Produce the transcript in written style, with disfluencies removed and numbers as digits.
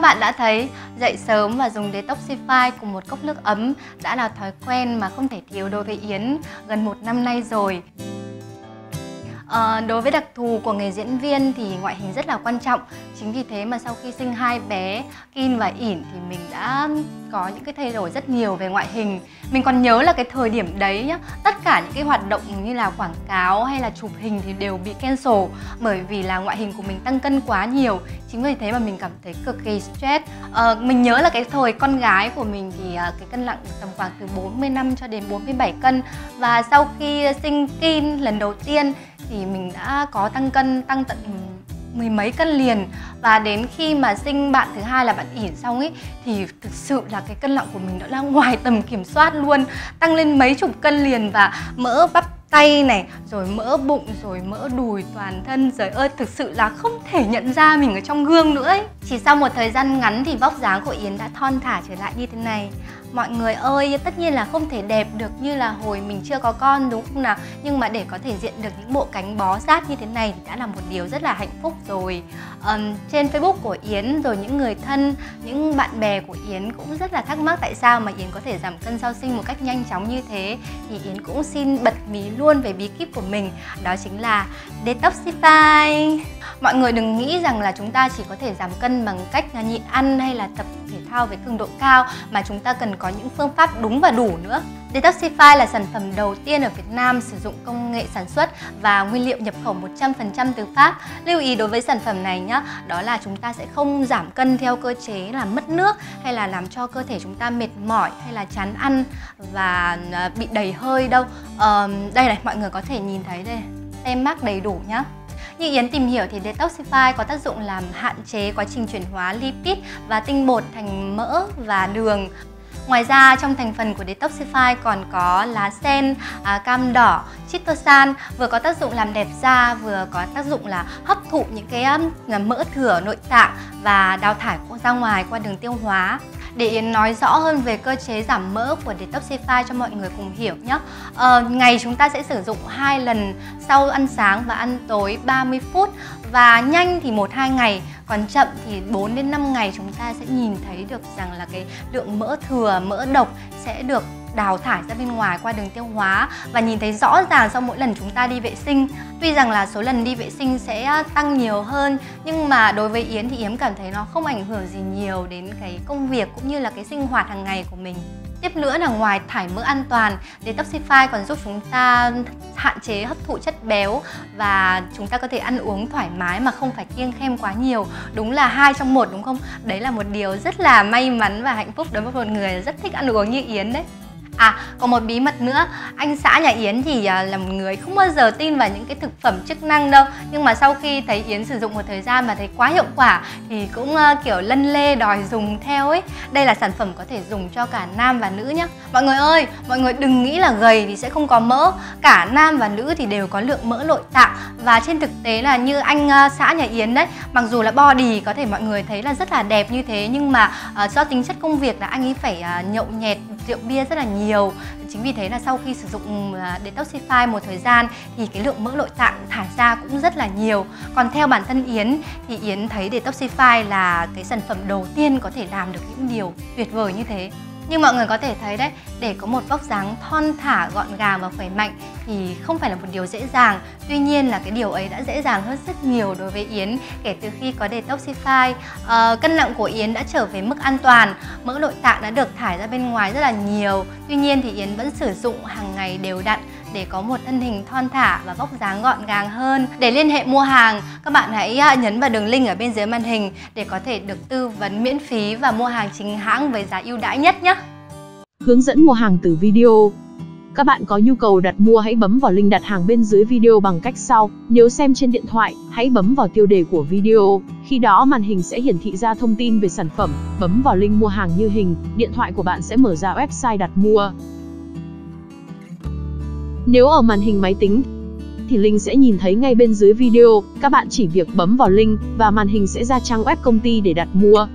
Bạn đã thấy dậy sớm và dùng Detoxify cùng một cốc nước ấm đã là thói quen mà không thể thiếu đối với Yến gần 1 năm nay rồi. Đối với đặc thù của nghề diễn viên thì ngoại hình rất là quan trọng. Chính vì thế mà sau khi sinh 2 bé Kim và Ỉn thì mình đã có những cái thay đổi rất nhiều về ngoại hình. Mình còn nhớ là cái thời điểm đấy nhá, tất cả những cái hoạt động như là quảng cáo hay là chụp hình thì đều bị cancel, bởi vì là ngoại hình của mình tăng cân quá nhiều. Chính vì thế mà mình cảm thấy cực kỳ stress. Mình nhớ là cái thời con gái của mình thì cái cân nặng tầm khoảng từ 45 cho đến 47 cân. Và sau khi sinh Kim lần đầu tiên thì mình đã có tăng cân, tăng tận mười mấy cân liền. Và đến khi mà sinh bạn thứ 2 là bạn Ỉn xong ấy, thì thực sự là cái cân nặng của mình đã là ngoài tầm kiểm soát luôn, tăng lên mấy chục cân liền. Và mỡ bắp tay này, rồi mỡ bụng, rồi mỡ đùi toàn thân. Trời ơi, thực sự là không thể nhận ra mình ở trong gương nữa ấy. Chỉ sau một thời gian ngắn thì vóc dáng của Yến đã thon thả trở lại như thế này. Mọi người ơi, tất nhiên là không thể đẹp được như là hồi mình chưa có con, đúng không nào? Nhưng mà để có thể diện được những bộ cánh bó sát như thế này thì đã là một điều rất là hạnh phúc rồi. Trên Facebook của Yến rồi những người thân, những bạn bè của Yến cũng rất là thắc mắc tại sao mà Yến có thể giảm cân sau sinh một cách nhanh chóng như thế. Thì Yến cũng xin bật mí luôn về bí kíp của mình, đó chính là Detoxify. Mọi người đừng nghĩ rằng là chúng ta chỉ có thể giảm cân bằng cách nhịn ăn hay là tập thể thao với cường độ cao, mà chúng ta cần có những phương pháp đúng và đủ nữa. Detoxify là sản phẩm đầu tiên ở Việt Nam sử dụng công nghệ sản xuất và nguyên liệu nhập khẩu 100% từ Pháp. Lưu ý đối với sản phẩm này nhé, đó là chúng ta sẽ không giảm cân theo cơ chế là mất nước hay là làm cho cơ thể chúng ta mệt mỏi hay là chán ăn và bị đầy hơi đâu. Đây này, mọi người có thể nhìn thấy đây, tem mác đầy đủ nhé. Như Yến tìm hiểu thì Detoxify có tác dụng làm hạn chế quá trình chuyển hóa lipid và tinh bột thành mỡ và đường. Ngoài ra, trong thành phần của Detoxify còn có lá sen, cam đỏ, Chitosan, vừa có tác dụng làm đẹp da, vừa có tác dụng là hấp thụ những cái mỡ thừa nội tạng và đào thải ra ngoài qua đường tiêu hóa. Để Yến nói rõ hơn về cơ chế giảm mỡ của Detoxify cho mọi người cùng hiểu nhé. Ngày chúng ta sẽ sử dụng 2 lần sau ăn sáng và ăn tối 30 phút. Và nhanh thì 1-2 ngày, còn chậm thì 4-5 ngày chúng ta sẽ nhìn thấy được rằng là cái lượng mỡ thừa, mỡ độc sẽ được đào thải ra bên ngoài qua đường tiêu hóa và nhìn thấy rõ ràng sau mỗi lần chúng ta đi vệ sinh. Tuy rằng là số lần đi vệ sinh sẽ tăng nhiều hơn, nhưng mà đối với Yến thì Yến cảm thấy nó không ảnh hưởng gì nhiều đến cái công việc cũng như là cái sinh hoạt hàng ngày của mình. Tiếp nữa là ngoài thải mỡ an toàn, Detoxify còn giúp chúng ta hạn chế hấp thụ chất béo và chúng ta có thể ăn uống thoải mái mà không phải kiêng khem quá nhiều. Đúng là 2 trong 1 đúng không? Đấy là một điều rất là may mắn và hạnh phúc đối với một người rất thích ăn uống như Yến đấy. Còn một bí mật nữa, anh xã nhà Yến thì là một người không bao giờ tin vào những cái thực phẩm chức năng đâu. Nhưng mà sau khi thấy Yến sử dụng một thời gian mà thấy quá hiệu quả thì cũng kiểu lân lê đòi dùng theo ấy. Đây là sản phẩm có thể dùng cho cả nam và nữ nhé. Mọi người ơi, mọi người đừng nghĩ là gầy thì sẽ không có mỡ. Cả nam và nữ thì đều có lượng mỡ nội tạng. Và trên thực tế là như anh xã nhà Yến đấy, mặc dù là body có thể mọi người thấy là rất là đẹp như thế, nhưng mà do tính chất công việc là anh ấy phải nhậu nhẹt rượu bia rất là nhiều. Chính vì thế là sau khi sử dụng Detoxify một thời gian thì cái lượng mỡ nội tạng thải ra cũng rất là nhiều. Còn theo bản thân Yến thì Yến thấy Detoxify là cái sản phẩm đầu tiên có thể làm được những điều tuyệt vời như thế. Nhưng mọi người có thể thấy đấy, để có một vóc dáng thon thả, gọn gàng và khỏe mạnh thì không phải là một điều dễ dàng. Tuy nhiên là cái điều ấy đã dễ dàng hơn rất nhiều đối với Yến kể từ khi có Detoxify. Cân nặng của Yến đã trở về mức an toàn, mỡ nội tạng đã được thải ra bên ngoài rất là nhiều. Tuy nhiên thì Yến vẫn sử dụng hàng ngày đều đặn để có một thân hình thon thả và vóc dáng gọn gàng hơn. Để liên hệ mua hàng, các bạn hãy nhấn vào đường link ở bên dưới màn hình để có thể được tư vấn miễn phí và mua hàng chính hãng với giá ưu đãi nhất nhé. Hướng dẫn mua hàng từ video. Các bạn có nhu cầu đặt mua hãy bấm vào link đặt hàng bên dưới video bằng cách sau. Nếu xem trên điện thoại, hãy bấm vào tiêu đề của video. Khi đó màn hình sẽ hiển thị ra thông tin về sản phẩm. Bấm vào link mua hàng như hình, điện thoại của bạn sẽ mở ra website đặt mua. Nếu ở màn hình máy tính thì link sẽ nhìn thấy ngay bên dưới video. Các bạn chỉ việc bấm vào link và màn hình sẽ ra trang web công ty để đặt mua.